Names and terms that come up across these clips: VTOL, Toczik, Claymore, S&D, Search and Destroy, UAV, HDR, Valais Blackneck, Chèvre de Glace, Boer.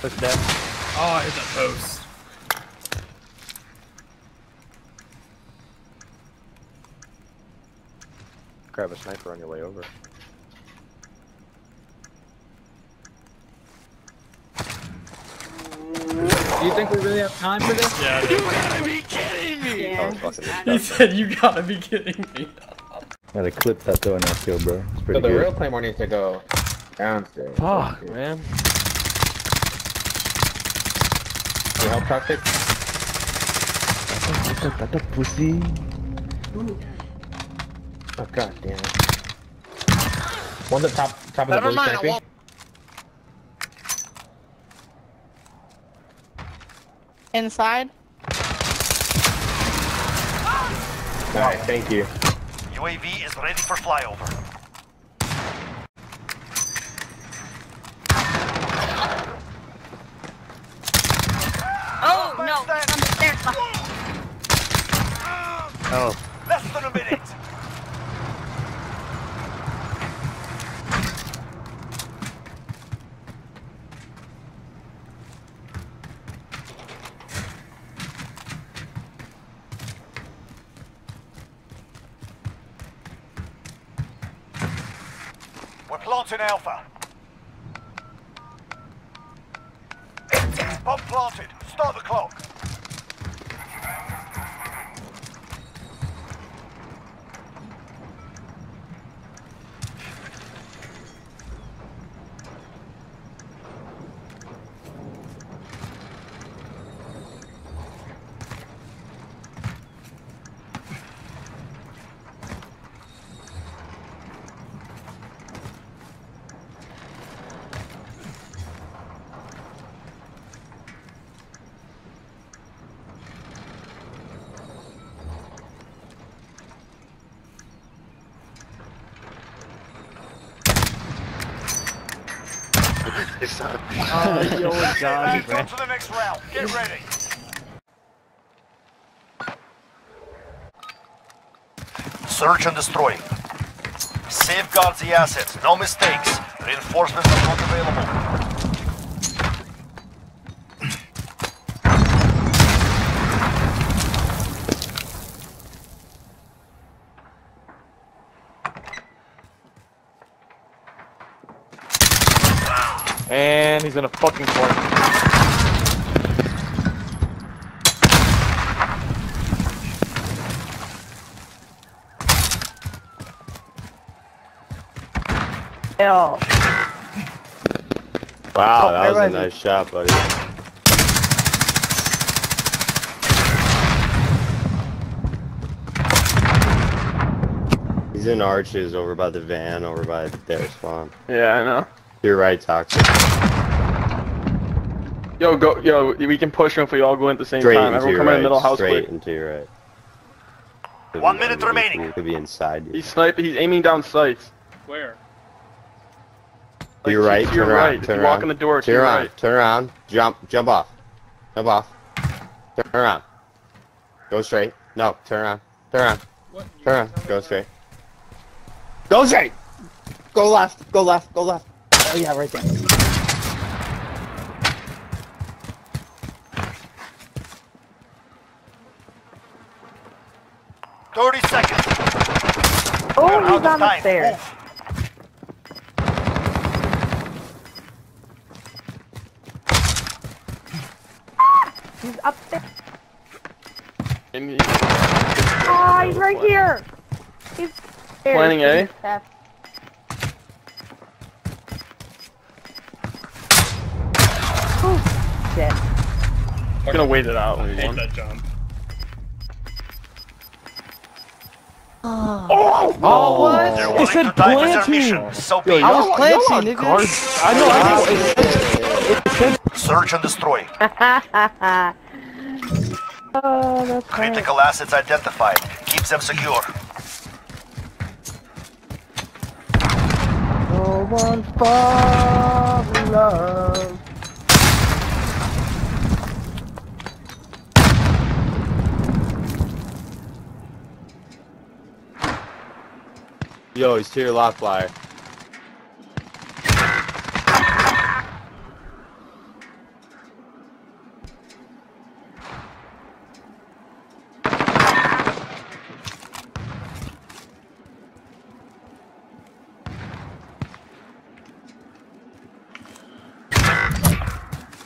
top is dead. Oh, I hit that post. Grab a sniper on your way over. Do you think we really have time for this? Yeah, you gotta be kidding me! Yeah. Oh, he said, you gotta be kidding me. Gotta clip that though in that kill, bro. It's pretty good. The real claymore needs to go downstairs. Fuck, man. You help Toczik? That's a pussy. Ooh. Oh, god damn it. One at the top of the blue sniping. Inside. Ah! Alright, thank you. UAV is ready for flyover. Oh, no, it's on the stairs. Oh. Less than a minute. We're planting Alpha. Bomb planted. Start the clock. Oh, yo, God, man. On to the next round. Get ready. Search and destroy. Safeguard the assets. No mistakes. Reinforcements are not available. And he's in a fucking corner. Wow, that was a nice shot, buddy. He's in arches over by the van, over by their spawn. Yeah, I know. You're right, Toczik. Yo, go, yo, we can push him if we all go in at the same time. Everyone come in the middle house. Straight into your right. 1 minute remaining. He could be inside. He's sniping, he's aiming down sights. Where? To your right, turn around, turn around. Walk in the door, turn around, turn around, jump off. Jump off. Turn around. Go straight. No, turn around. Turn around. Turn around. Go straight. Go straight! Go left, go left, go left. Oh yeah, right there. $30 seconds. Oh, he's on the stairs. He's up there. Oh, he's right here. He's there. Planning A. Shit. I'm gonna wait it out. I hate that jump. Oh! Oh, what? It said plant me! So yo, I was planting, nigga! I know, I know! Search and destroy. Oh, that's critical right. Assets identified. Keep them secure. No one fall in love. Yo, he's to your left, flyer.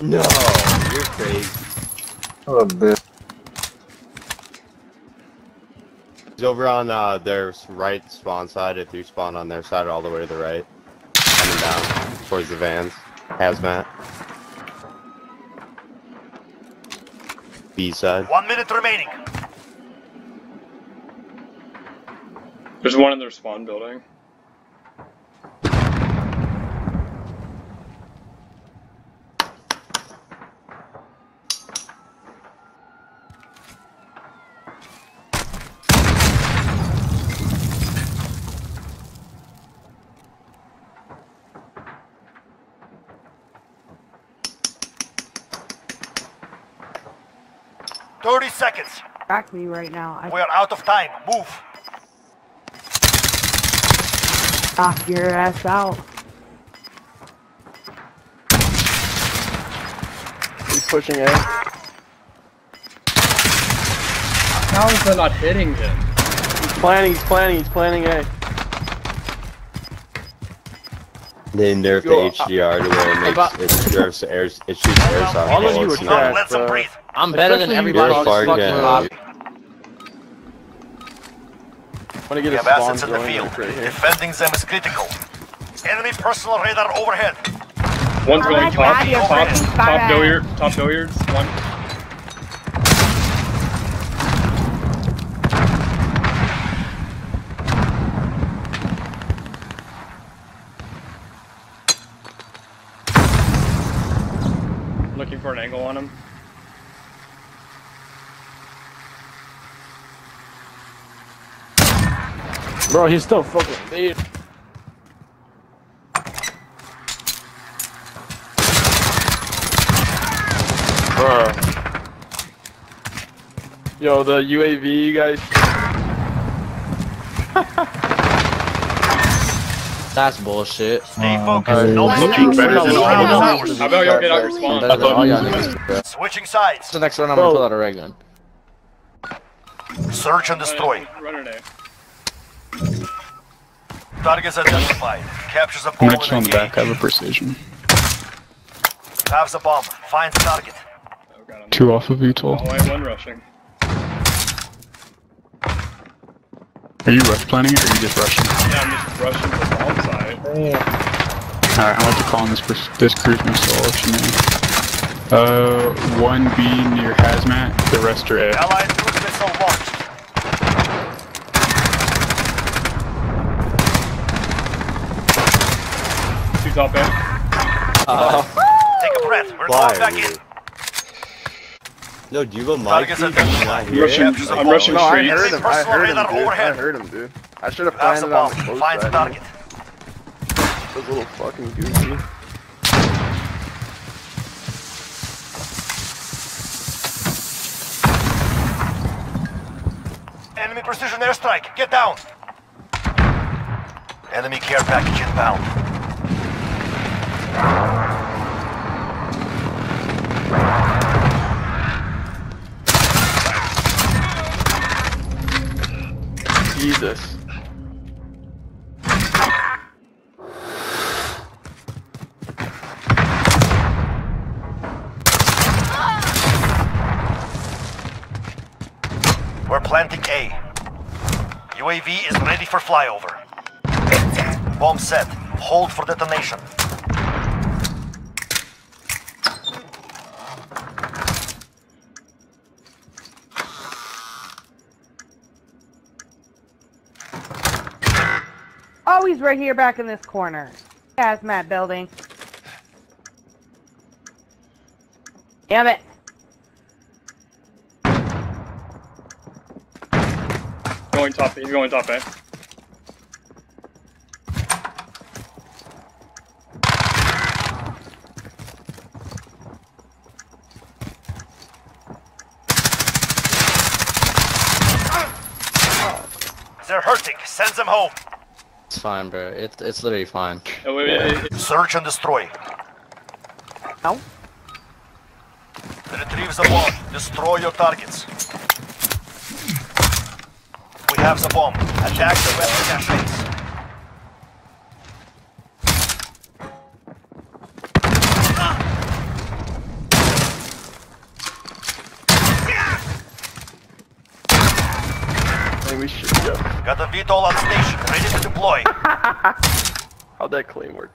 No, you're crazy. Oh, bitch. He's over on their right spawn side. If you spawn on their side, all the way to the right, coming down towards the vans. Hazmat. B side. 1 minute remaining. There's one in their spawn building. Seconds. Back me right now. We are out of time. Move. Knock your ass out. He's pushing it. How is that not hitting him? He's planning A. Then nerf the HDR to where it shoots airsoft. All of you are trash, let them breathe. I'm better than everybody else fucking lobby. We have assets in the field. Defending them is critical. Enemy personal radar overhead. One's going top. Top billiards. Top billiards. One. Looking for an angle on him. Bro, he's still fucking dead. Bro. Yo, the UAV guys. That's bullshit. Stay focused. No looking better than all of us. How about y'all get out your spawn? Switching sides. The next round I'm gonna pull out a ray gun. Search and destroy. Targets identified. Captures the bomb. Next one back, I have a precision. Have the bomb. Find the target. Oh God, two off of VTOL. Oh, I have one rushing. Are you rush planning it or are you just rushing? Yeah, I'm just rushing for the bomb side. Oh. Alright, I'm about to call on this cruise missile if you need. 1B near Hazmat, the rest are A. Allied cruise missile launched. Top end. Take a breath. We're going back in. No, do you go mic? I'm rushing straight. I heard him, dude. I should have planted on the close side. That was a little fucking goofy. Enemy precision airstrike. Get down. Enemy care package inbound. Jesus. We're planting A. UAV is ready for flyover. Bomb set. Hold for detonation. He's right here back in this corner. Hazmat building. Damn it. Going top, he's going top, eh? They're hurting. Send them home. It's fine, bro. It's literally fine. Search and destroy. No. Retrieve the bomb. Destroy your targets. We have the bomb. Attack the weapon caches. thing we should go. Got the VTOL on station, ready to deploy. How'd that claim work?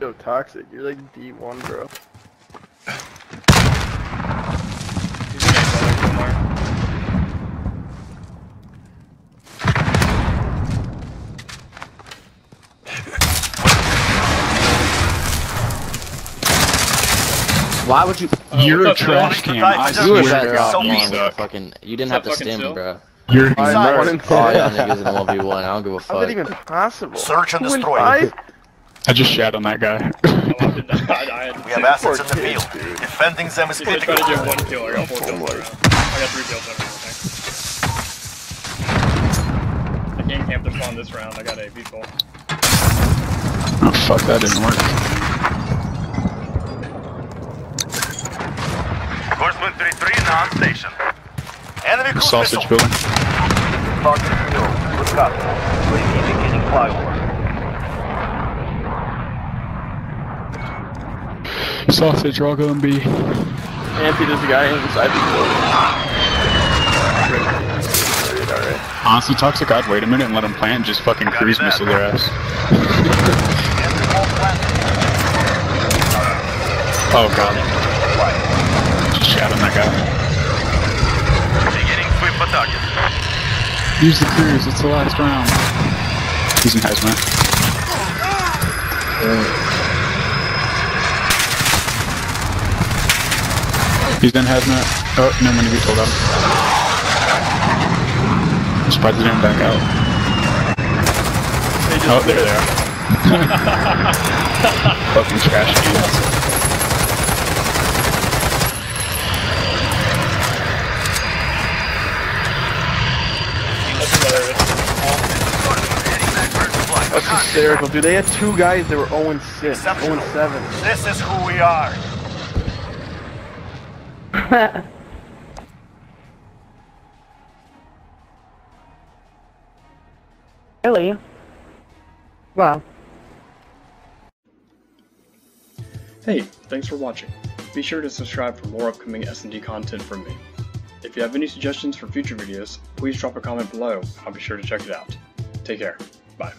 Yo, Toczik, you're like D1, bro. Why would you? You're a trash can. I swear to God, fucking, you didn't have to stim, bro. You're a trash can. Oh yeah, niggas in 1v1. I don't give a fuck. How is that even possible? Search and destroy. I just shat on that guy. We have assets in the field. Defending them is critical. I got 1 kill. I got 4 kills. I got 3 kills. I can't camp the spawn this round. I got 8 people. Oh fuck, that didn't work. Enforcement 3-3 now on station. Enemy cruise missile. Sausage building. Mark the field. Good copy. UAV beginning flyover. Sausage, we're all going B. Anthony, there's a guy inside the building. Alright. Honestly, Toczik, I'd wait a minute and let him plant and just fucking cruise missile their ass. Oh god. Shot on that guy. Beginning sweep for target. Use the cruise, it's the last round. He's in hazmat. He's in hazmat. Oh, no money to be told out. I'm surprised they didn't back out. Oh, there they are. Fucking trash dudes. That's hysterical, dude. They had 2 guys that were 0-6, 0-7. This is who we are. Really? Wow. Hey, thanks for watching. Be sure to subscribe for more upcoming S&D content from me. If you have any suggestions for future videos, please drop a comment below and I'll be sure to check it out. Take care. Bye.